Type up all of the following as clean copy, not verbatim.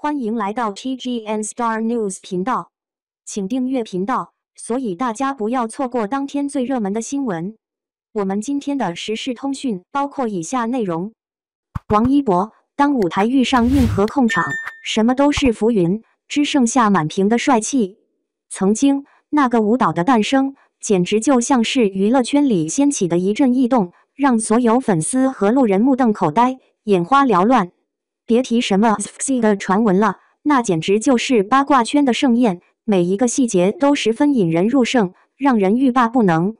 欢迎来到 TGN Star News 频道，请订阅频道，所以大家不要错过当天最热门的新闻。我们今天的时事通讯包括以下内容：王一博，当舞台遇上硬核控场，什么都是浮云，只剩下满屏的帅气。曾经，那个舞蹈的诞生，简直就像是娱乐圈里掀起的一阵异动，让所有粉丝和路人目瞪口呆，眼花缭乱。 别提什么 FC 的传闻了，那简直就是八卦圈的盛宴，每一个细节都十分引人入胜，让人欲罢不能。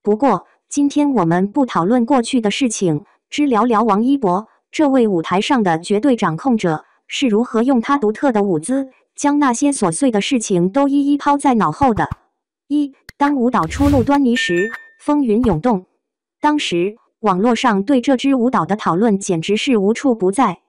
不过，今天我们不讨论过去的事情，只聊聊王一博这位舞台上的绝对掌控者是如何用他独特的舞姿，将那些琐碎的事情都一一抛在脑后的。一，当舞蹈初露端倪时，风云涌动。当时，网络上对这支舞蹈的讨论简直是无处不在。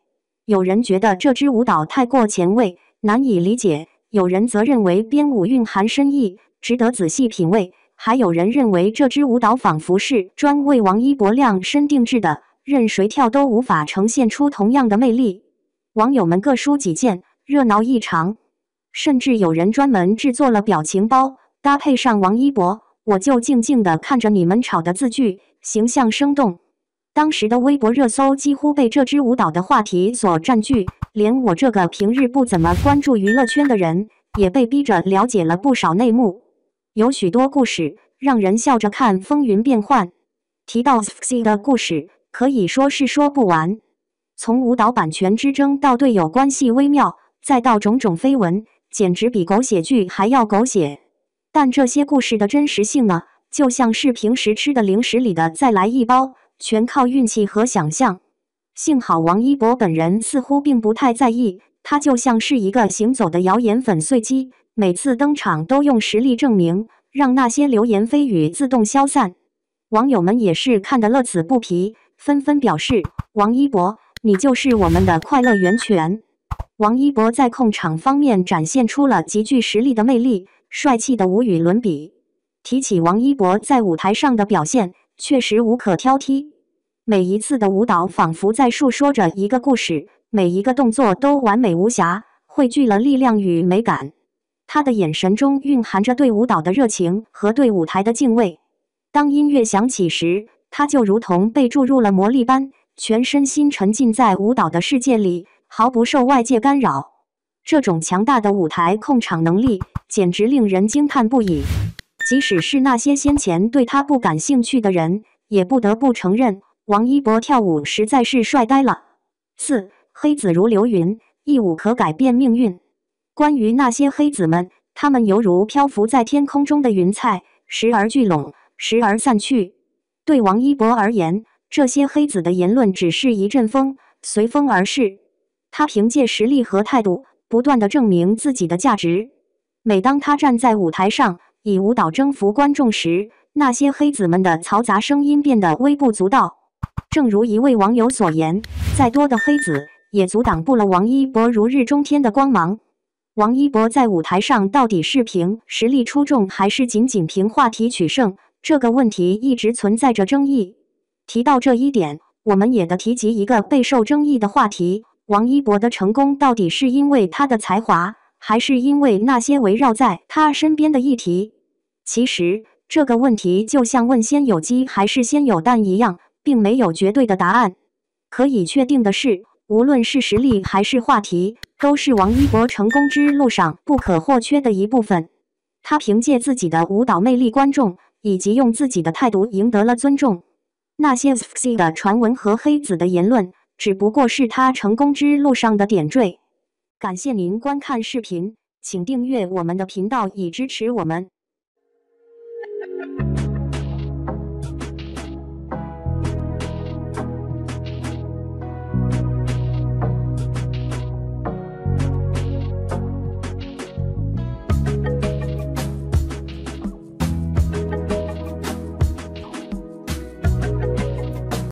有人觉得这支舞蹈太过前卫，难以理解；有人则认为编舞蕴含深意，值得仔细品味；还有人认为这支舞蹈仿佛是专为王一博量身定制的，任谁跳都无法呈现出同样的魅力。网友们各抒己见，热闹异常。甚至有人专门制作了表情包，搭配上王一博“我就静静地看着你们吵”的字句，形象生动。 当时的微博热搜几乎被这支舞蹈的话题所占据，连我这个平日不怎么关注娱乐圈的人，也被逼着了解了不少内幕。有许多故事让人笑着看风云变幻。提到 FC 的故事，可以说是说不完。从舞蹈版权之争到队友关系微妙，再到种种绯闻，简直比狗血剧还要狗血。但这些故事的真实性呢，就像是平时吃的零食里的再来一包。 全靠运气和想象。幸好王一博本人似乎并不太在意，他就像是一个行走的谣言粉碎机，每次登场都用实力证明，让那些流言蜚语自动消散。网友们也是看得乐此不疲，纷纷表示：“王一博，你就是我们的快乐源泉。”王一博在控场方面展现出了极具实力的魅力，帅气的无与伦比。提起王一博在舞台上的表现， 确实无可挑剔，每一次的舞蹈仿佛在述说着一个故事，每一个动作都完美无瑕，汇聚了力量与美感。他的眼神中蕴含着对舞蹈的热情和对舞台的敬畏。当音乐响起时，他就如同被注入了魔力般，全身心沉浸在舞蹈的世界里，毫不受外界干扰。这种强大的舞台控场能力，简直令人惊叹不已。 即使是那些先前对他不感兴趣的人，也不得不承认王一博跳舞实在是帅呆了。四，黑子如流云，一舞可改变命运。关于那些黑子们，他们犹如漂浮在天空中的云彩，时而聚拢，时而散去。对王一博而言，这些黑子的言论只是一阵风，随风而逝。他凭借实力和态度，不断地证明自己的价值。每当他站在舞台上， 以舞蹈征服观众时，那些黑子们的嘈杂声音变得微不足道。正如一位网友所言，再多的黑子也阻挡不了王一博如日中天的光芒。王一博在舞台上到底是凭实力出众，还是仅仅凭话题取胜？这个问题一直存在着争议。提到这一点，我们也得提及一个备受争议的话题：王一博的成功到底是因为他的才华？ 还是因为那些围绕在他身边的议题，其实这个问题就像问先有鸡还是先有蛋一样，并没有绝对的答案。可以确定的是，无论是实力还是话题，都是王一博成功之路上不可或缺的一部分。他凭借自己的舞蹈魅力，观众以及用自己的态度赢得了尊重。那些 FC 的传闻和黑子的言论，只不过是他成功之路上的点缀。 感谢您观看视频，请订阅我们的频道以支持我们。